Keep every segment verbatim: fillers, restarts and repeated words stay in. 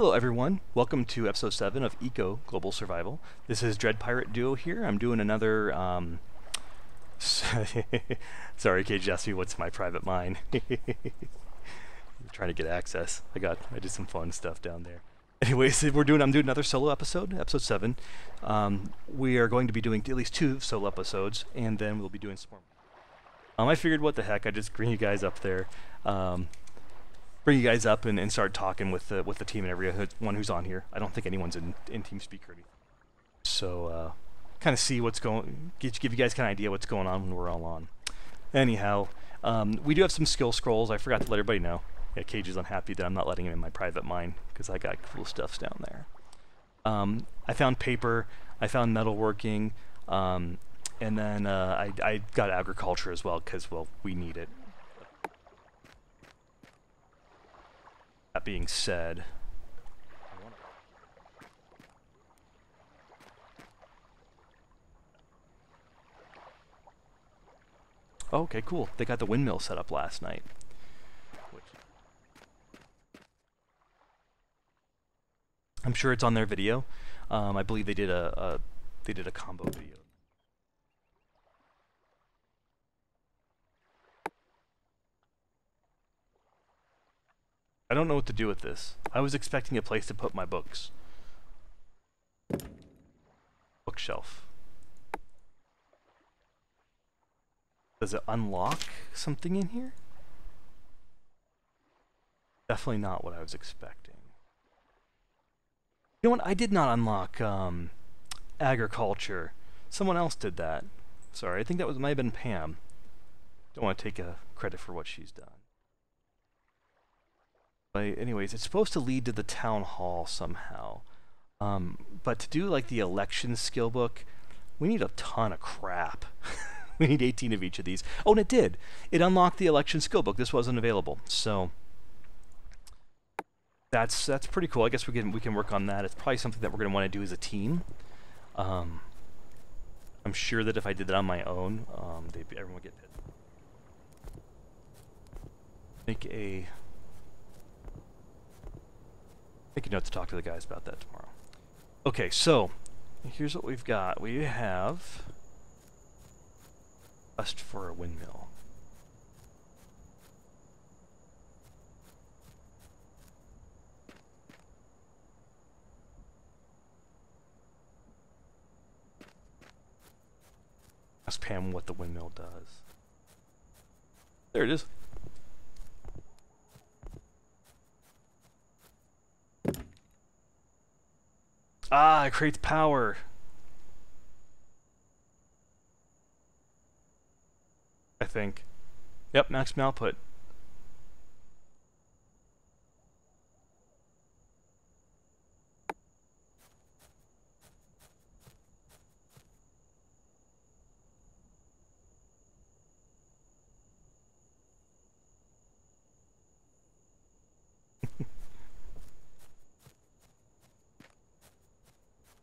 Hello everyone, welcome to episode seven of Eco Global Survival. This is Dread Pirate Duo here. I'm doing another, um... sorry, Kage asked me what's my private mine. I'm trying to get access. I got, I did some fun stuff down there. Anyways, we're doing, I'm doing another solo episode, episode seven. Um, we are going to be doing at least two solo episodes, and then we'll be doing some more. Um, I figured, what the heck, I'd just bring you guys up there. Um... bring you guys up and, and start talking with the, with the team and everyone who's on here. I don't think anyone's in, in TeamSpeak or anything. So, uh, kind of see what's going, give, give you guys kind of idea what's going on when we're all on. Anyhow, um, we do have some skill scrolls. I forgot to let everybody know. Yeah, Kage is unhappy that I'm not letting him in my private mine because I got cool stuffs down there. Um, I found paper, I found metalworking, um, and then uh, I, I got agriculture as well because, well, we need it. That being said, oh, okay, cool. They got the windmill set up last night. Which I'm sure it's on their video. Um, I believe they did a, a they did a combo video. I don't know what to do with this. I was expecting a place to put my books. Bookshelf. Does it unlock something in here? Definitely not what I was expecting. You know what? I did not unlock um, agriculture. Someone else did that. Sorry, I think that was might have been Pam. Don't want to take a credit for what she's done. But anyways, it's supposed to lead to the town hall somehow. Um, but to do like the election skill book, we need a ton of crap. We need eighteen of each of these. Oh, and it did. It unlocked the election skill book. This wasn't available, so that's that's pretty cool. I guess we can we can work on that. It's probably something that we're going to want to do as a team. Um, I'm sure that if I did that on my own, um, they'd be, everyone would get hit. Make a. I can have to talk to the guys about that tomorrow. Okay, so here's what we've got. We have dust for a windmill. Ask Pam what the windmill does. There it is. Ah, it creates power. I think. Yep, maximum output.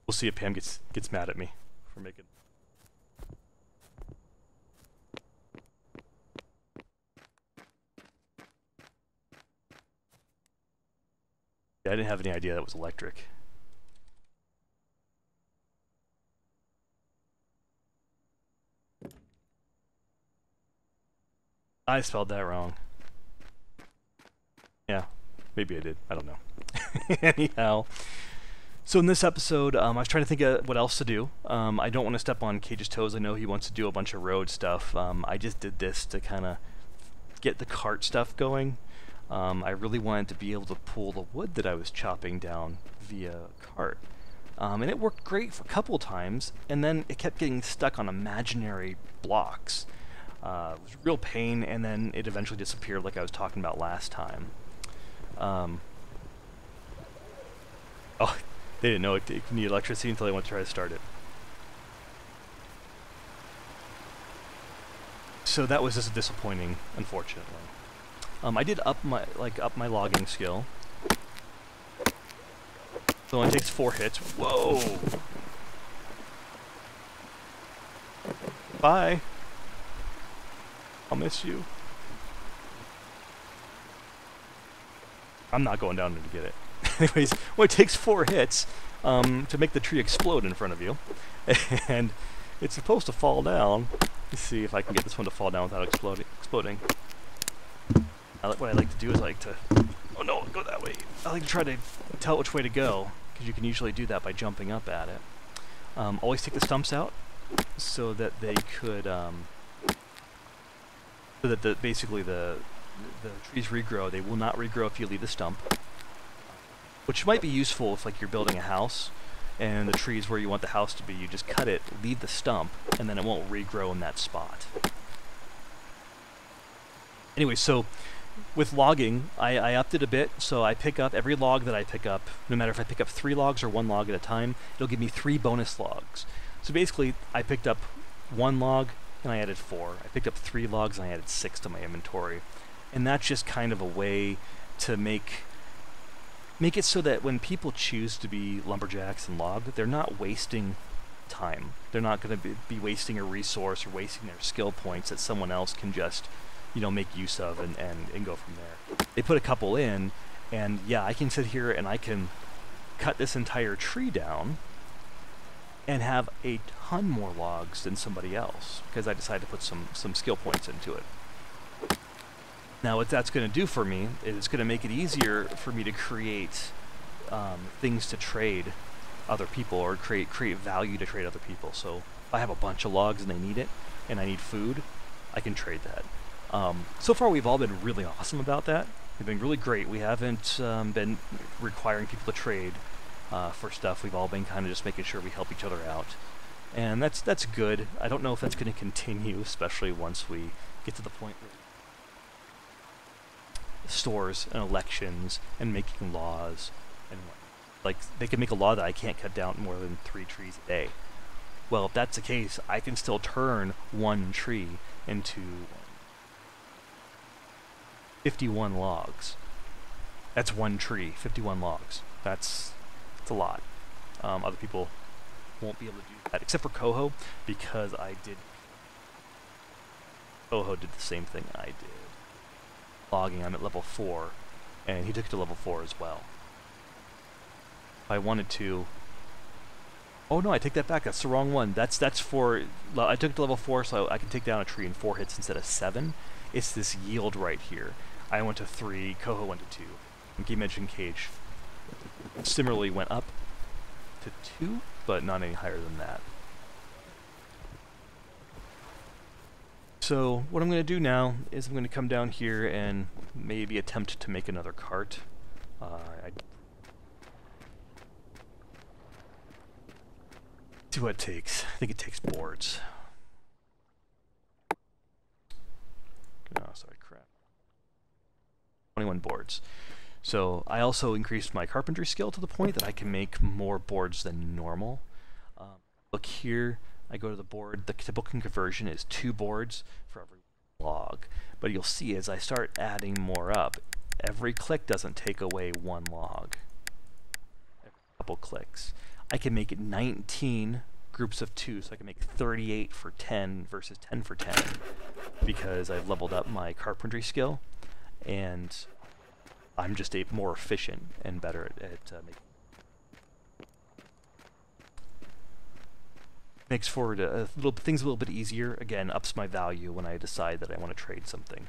We'll see if Pam gets gets mad at me for making. Yeah, I didn't have any idea that was electric. I spelled that wrong. Yeah, maybe I did. I don't know. Anyhow. So in this episode, um, I was trying to think of what else to do. Um, I don't want to step on Cage's toes. I know he wants to do a bunch of road stuff. Um, I just did this to kind of get the cart stuff going. Um, I really wanted to be able to pull the wood that I was chopping down via cart. Um, and it worked great for a couple times, and then it kept getting stuck on imaginary blocks. Uh, it was a real pain, and then it eventually disappeared like I was talking about last time. Um, oh. They didn't know it, it needed electricity until they went to try to start it. So that was just disappointing, unfortunately. Um, I did up my like up my logging skill. So it only takes four hits. Whoa! Bye. I'll miss you. I'm not going down there to get it. Anyways, well, it takes four hits um, to make the tree explode in front of you. And it's supposed to fall down. Let's see if I can get this one to fall down without exploding. exploding. I, what I like to do is I like to... Oh no, go that way. I like to try to tell which way to go, because you can usually do that by jumping up at it. Um, always take the stumps out so that they could... Um, so that the, basically the, the trees regrow. They will not regrow if you leave the stump. Which might be useful if, like, you're building a house and the tree's where you want the house to be. You just cut it, leave the stump, and then it won't regrow in that spot. Anyway, so with logging, I, I upped it a bit, so I pick up every log that I pick up, no matter if I pick up three logs or one log at a time, it'll give me three bonus logs. So basically, I picked up one log and I added four. I picked up three logs and I added six to my inventory. And that's just kind of a way to make make it so that when people choose to be lumberjacks and log, they're not wasting time. They're not going to be, be wasting a resource or wasting their skill points that someone else can just, you know, make use of and, and, and go from there. They put a couple in, and yeah, I can sit here and I can cut this entire tree down and have a ton more logs than somebody else, because I decided to put some, some skill points into it. Now what that's going to do for me is it's going to make it easier for me to create um, things to trade other people, or create create value to trade other people. So if I have a bunch of logs and they need it, and I need food, I can trade that. Um, so far we've all been really awesome about that. We've been really great. We haven't um, been requiring people to trade uh, for stuff. We've all been kind of just making sure we help each other out. And that's, that's good. I don't know if that's going to continue, especially once we get to the point where stores and elections and making laws and what. Like, they can make a law that I can't cut down more than three trees a day. Well, if that's the case, I can still turn one tree into fifty-one logs. That's one tree, fifty-one logs. That's, that's a lot. Um, other people won't be able to do that, except for Coho, because I did. Coho did the same thing I did. Logging, I'm at level four, and he took it to level four as well. If I wanted to... Oh no, I take that back, that's the wrong one. That's that's for... I took it to level four, so I can take down a tree in four hits instead of seven. It's this yield right here. I went to three, Coho went to two. And GameEdged and Kage similarly went up to two, but not any higher than that. So what I'm going to do now is I'm going to come down here and maybe attempt to make another cart. Uh, I see what it takes. I think it takes boards. Oh, sorry, crap. twenty-one boards. So I also increased my carpentry skill to the point that I can make more boards than normal. Um, look here. I go to the board, the typical conversion is two boards for every log. But you'll see as I start adding more up, every click doesn't take away one log. Every couple clicks. I can make it nineteen groups of two, so I can make thirty-eight for ten versus ten for ten, because I've leveled up my carpentry skill, and I'm just a more efficient and better at, at uh, making. Makes forward a, a little things a little bit easier. Again, ups my value when I decide that I want to trade something.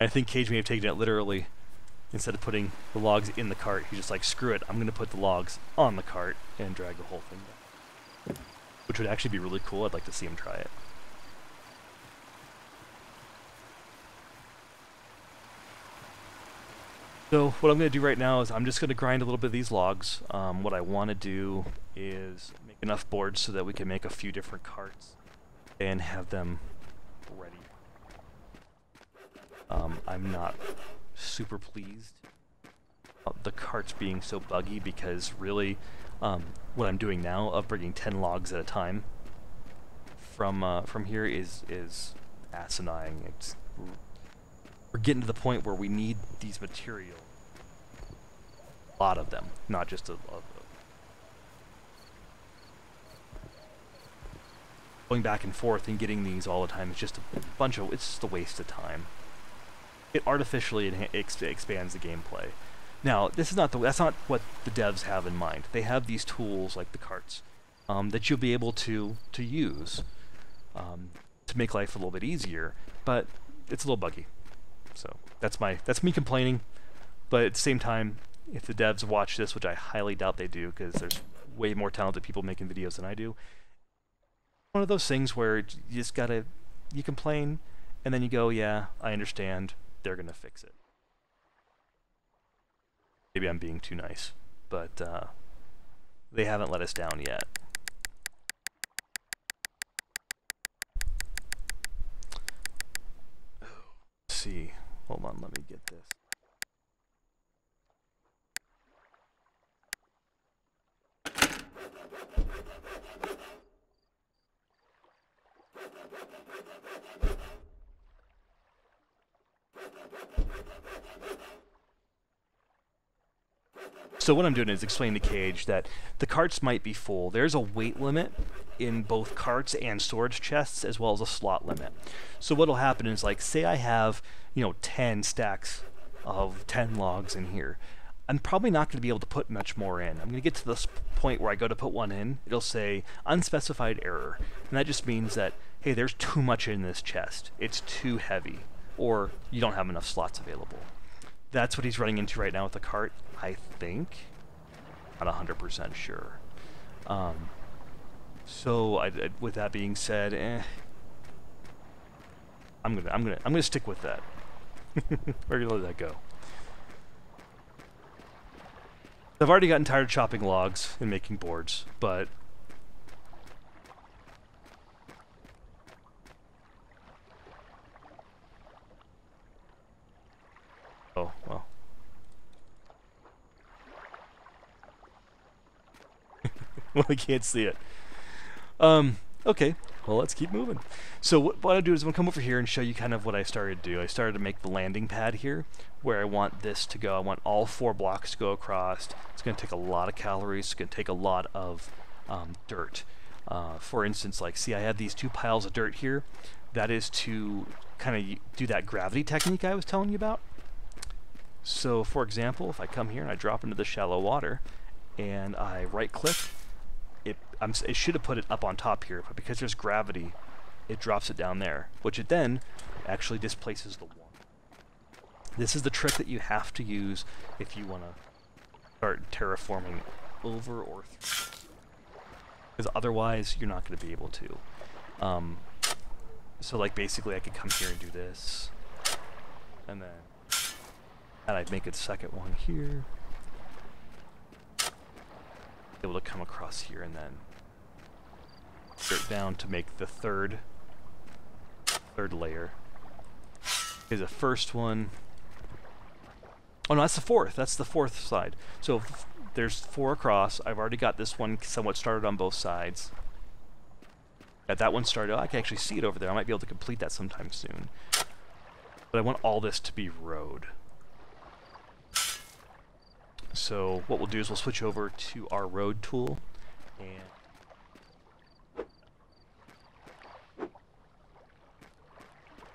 I think Kage may have taken it literally. Instead of putting the logs in the cart, he's just like, screw it, I'm going to put the logs on the cart and drag the whole thing down. Which would actually be really cool. I'd like to see him try it. So what I'm going to do right now is I'm just going to grind a little bit of these logs. Um, what I want to do is make enough boards so that we can make a few different carts and have them ready. Um, I'm not super pleased about the carts being so buggy, because really um, what I'm doing now of bringing ten logs at a time from uh, from here is is asinine. It's We're getting to the point where we need these materials. A lot of them, not just a lot of them. Going back and forth and getting these all the time is just a bunch of, it's just a waste of time. it artificially ex expands the gameplay. Now, this is not the, that's not what the devs have in mind. They have these tools like the carts um, that you'll be able to to use um, to make life a little bit easier, but it's a little buggy. So that's my that's me complaining. But at the same time, if the devs watch this, which I highly doubt they do, because there's way more talented people making videos than I do, one of those things where you just gotta you complain and then you go, yeah, I understand. They're gonna fix it. Maybe I'm being too nice, but uh, they haven't let us down yet. Let's see, hold on, let me get this. So what I'm doing is explain to Kage that the carts might be full. There's a weight limit in both carts and storage chests, as well as a slot limit. So what'll happen is, like, say I have, you know, ten stacks of ten logs in here. I'm probably not going to be able to put much more in. I'm going to get to this point where I go to put one in. It'll say unspecified error, and that just means that, hey, there's too much in this chest. It's too heavy, or you don't have enough slots available. That's what he's running into right now with the cart, I think. Not one hundred percent sure. Um, so, I, I, with that being said, eh, I'm gonna, I'm gonna, I'm gonna stick with that. We're gonna let that go. I've already gotten tired of chopping logs and making boards, but oh, well. Well, I can't see it. Um, okay, well, let's keep moving. So what, what I'll do is I'm going to come over here and show you kind of what I started to do. I started to make the landing pad here, where I want this to go. I want all four blocks to go across. It's going to take a lot of calories. It's going to take a lot of um, dirt. Uh, for instance, like, see, I had these two piles of dirt here. That is to kind of do that gravity technique I was telling you about. So, for example, if I come here and I drop into the shallow water, and I right-click, it, I'm, it should have put it up on top here, but because there's gravity, it drops it down there, which it then actually displaces the water. This is the trick that you have to use if you want to start terraforming over or through, because otherwise you're not going to be able to. Um, so, like, basically, I could come here and do this, and then. And I'd make a second one here. Able to come across here and then straight down to make the third third layer. Here's the first one. Oh no, that's the fourth. That's the fourth side. So f there's four across. I've already got this one somewhat started on both sides. Got that one started. Oh, I can actually see it over there. I might be able to complete that sometime soon. But I want all this to be road. So what we'll do is we'll switch over to our road tool, and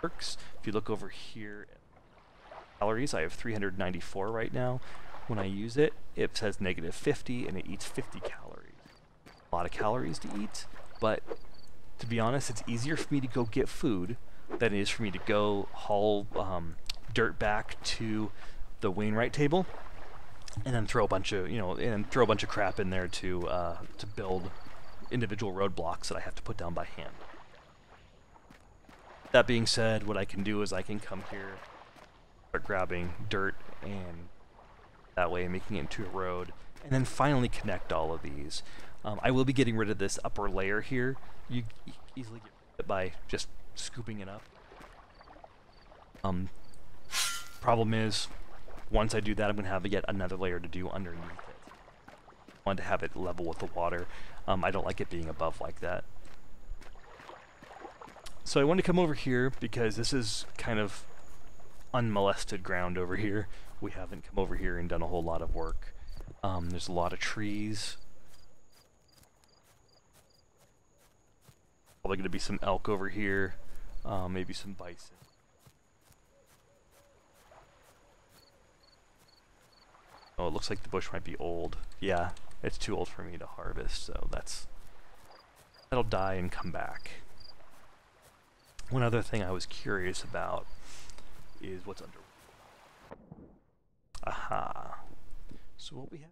works. If you look over here, calories, I have three hundred ninety-four right now. When I use it, it says negative fifty, and it eats fifty calories. A lot of calories to eat, but to be honest, it's easier for me to go get food than it is for me to go haul um, dirt back to the Wainwright table. And then throw a bunch of, you know, and throw a bunch of crap in there to uh, to build individual roadblocks that I have to put down by hand. That being said, what I can do is I can come here, start grabbing dirt, and that way making it into a road, and then finally connect all of these. Um, I will be getting rid of this upper layer here. You easily get rid of it by just scooping it up. Um, problem is, once I do that, I'm going to have yet another layer to do underneath it. I want to have it level with the water. Um, I don't like it being above like that. So I want to come over here because this is kind of unmolested ground over here. We haven't come over here and done a whole lot of work. Um, there's a lot of trees. Probably going to be some elk over here, uh, maybe some bison. Oh, it looks like the bush might be old. Yeah, it's too old for me to harvest, so that's... that'll die and come back. One other thing I was curious about is what's under... Aha. So what we have...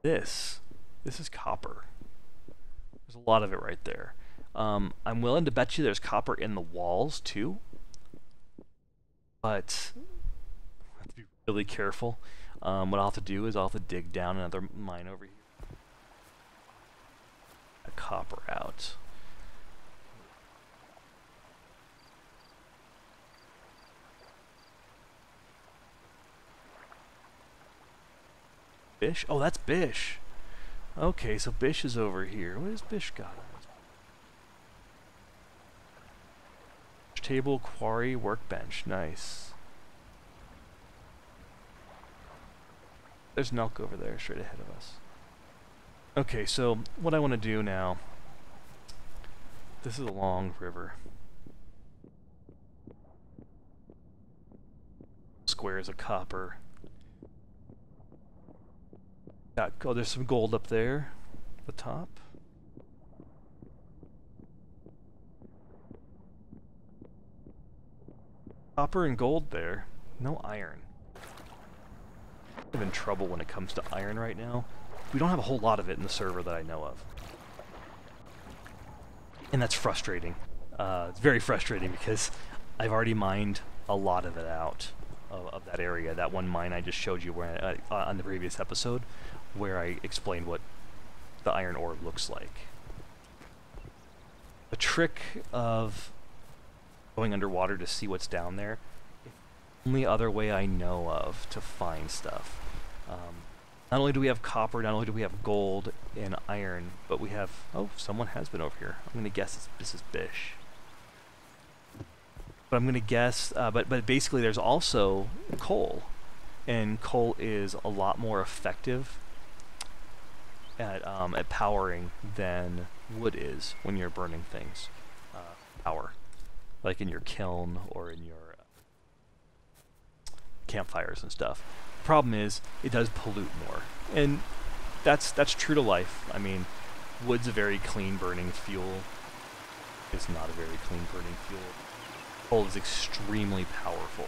This. This is copper. There's a lot of it right there. Um, I'm willing to bet you there's copper in the walls, too. But... I have to be really careful. Um, what I'll have to do is I'll have to dig down another mine over here. A copper out. Bish? Oh, that's Bish. Okay, so Bish is over here. What has Bish got? Table, quarry, workbench. Nice. There's Nelk over there, straight ahead of us. Okay, so what I want to do now... This is a long river. Squares of copper. Got, oh, there's some gold up there, at the top. Copper and gold there. No iron. I'm in trouble when it comes to iron right now. We don't have a whole lot of it in the server that I know of. And that's frustrating. Uh, it's very frustrating because I've already mined a lot of it out of, of that area. That one mine I just showed you where I, uh, on the previous episode, where I explained what the iron ore looks like. The trick of going underwater to see what's down there, it's the only other way I know of to find stuff. Um, not only do we have copper, not only do we have gold and iron, but we have... Oh, someone has been over here. I'm going to guess it's, this is Bish. But I'm going to guess... Uh, but, but basically there's also coal. And coal is a lot more effective at, um, at powering than wood is when you're burning things. Uh, power. Like in your kiln or in your uh, campfires and stuff. Problem is, it does pollute more, and that's that's true to life. I mean, wood's a very clean burning fuel. It's not a very clean burning fuel. Coal is extremely powerful,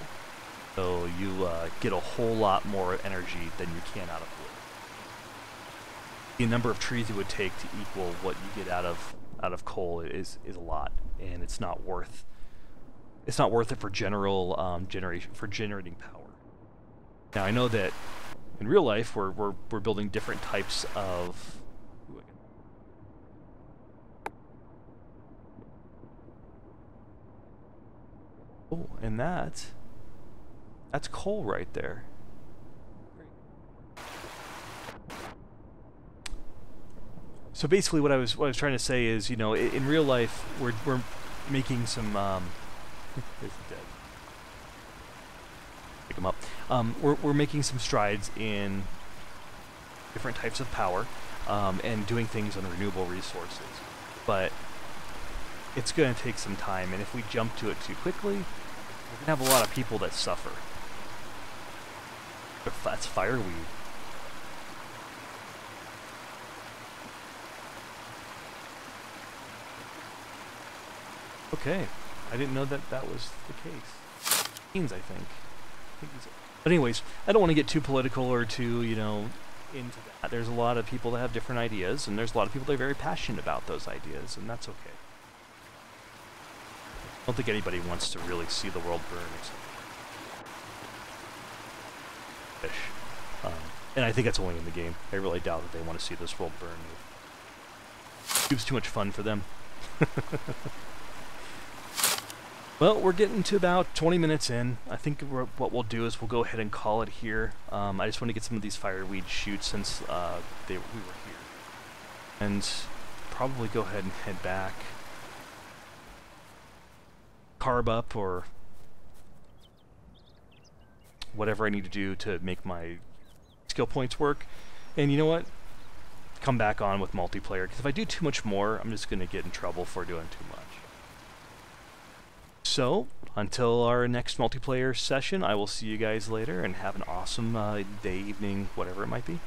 so you uh, get a whole lot more energy than you can out of wood. The number of trees it would take to equal what you get out of out of coal is is a lot, and it's not worth it's not worth it for general um, generation for generating power. Now I know that in real life we're we're we're building different types of oh, and that that's coal right there. So basically, what I was what I was trying to say is, you know, in, in real life we're we're making some um, there's the dead. Pick them up. Um, we're, we're making some strides in different types of power um, and doing things on renewable resources, but it's going to take some time, and if we jump to it too quickly, we're going to have a lot of people that suffer. That's fireweed. Okay, I didn't know that that was the case. Beans, I think. But anyways, I don't want to get too political or too, you know, into that. There's a lot of people that have different ideas, and there's a lot of people that are very passionate about those ideas, and that's okay. I don't think anybody wants to really see the world burn or something. Fish. Um, and I think that's only in the game. I really doubt that they want to see this world burn. It was too much fun for them. Well, we're getting to about twenty minutes in. I think we're, what we'll do is we'll go ahead and call it here. Um, I just want to get some of these fireweed shoots since uh, they, we were here. And probably go ahead and head back. Carb up or whatever I need to do to make my skill points work. And you know what? Come back on with multiplayer, because if I do too much more, I'm just going to get in trouble for doing too much. So, until our next multiplayer session, I will see you guys later, and have an awesome uh, day, evening, whatever it might be.